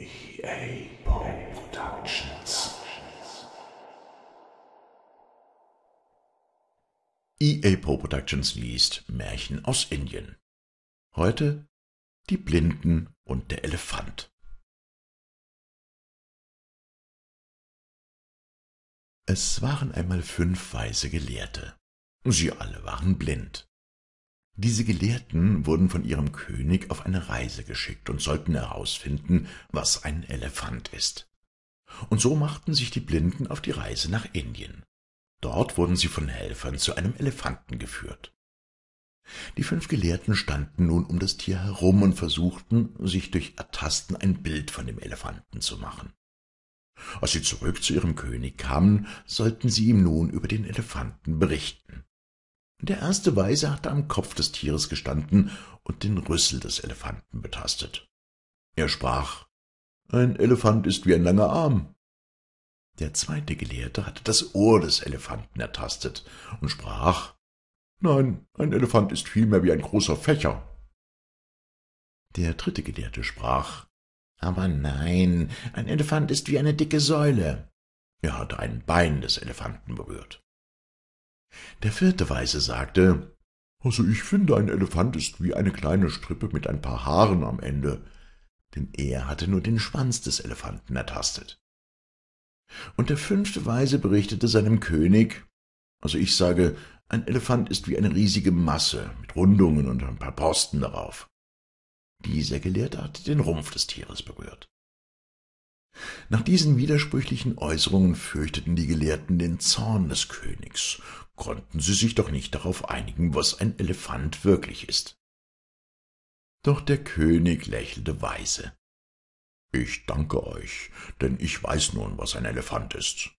EAPO Productions. EAPO Productions liest Märchen aus Indien. Heute Die Blinden und der Elefant. Es waren einmal 5 weise Gelehrte. Sie alle waren blind. Diese Gelehrten wurden von ihrem König auf eine Reise geschickt und sollten herausfinden, was ein Elefant ist. Und so machten sich die Blinden auf die Reise nach Indien. Dort wurden sie von Helfern zu einem Elefanten geführt. Die 5 Gelehrten standen nun um das Tier herum und versuchten, sich durch Ertasten ein Bild von dem Elefanten zu machen. Als sie zurück zu ihrem König kamen, sollten sie ihm nun über den Elefanten berichten. Der erste Weise hatte am Kopf des Tieres gestanden und den Rüssel des Elefanten betastet. Er sprach, »Ein Elefant ist wie ein langer Arm.« Der zweite Gelehrte hatte das Ohr des Elefanten ertastet und sprach, »Nein, ein Elefant ist vielmehr wie ein großer Fächer.« Der dritte Gelehrte sprach, »Aber nein, ein Elefant ist wie eine dicke Säule.« Er hatte ein Bein des Elefanten berührt. Der vierte Weise sagte, »Also ich finde, ein Elefant ist wie eine kleine Strippe mit ein paar Haaren am Ende,« denn er hatte nur den Schwanz des Elefanten ertastet. Und der 5. Weise berichtete seinem König, »Also ich sage, ein Elefant ist wie eine riesige Masse mit Rundungen und ein paar Borsten darauf.« Dieser Gelehrte hatte den Rumpf des Tieres berührt. Nach diesen widersprüchlichen Äußerungen fürchteten die Gelehrten den Zorn des Königs, konnten sie sich doch nicht darauf einigen, was ein Elefant wirklich ist. Doch der König lächelte weise. »Ich danke euch, denn ich weiß nun, was ein Elefant ist.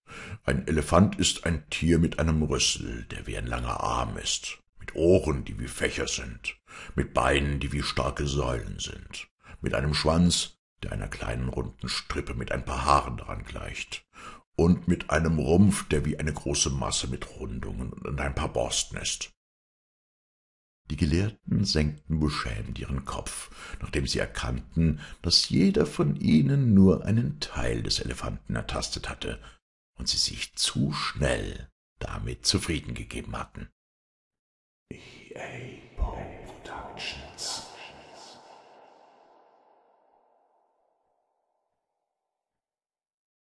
Ein Elefant ist ein Tier mit einem Rüssel, der wie ein langer Arm ist, mit Ohren, die wie Fächer sind, mit Beinen, die wie starke Säulen sind, mit einem Schwanz, der einer kleinen runden Strippe mit ein paar Haaren daran gleicht, und mit einem Rumpf, der wie eine große Masse mit Rundungen und ein paar Borsten ist.« Die Gelehrten senkten beschämt ihren Kopf, nachdem sie erkannten, dass jeder von ihnen nur einen Teil des Elefanten ertastet hatte und sie sich zu schnell damit zufrieden gegeben hatten. EAPO Productions.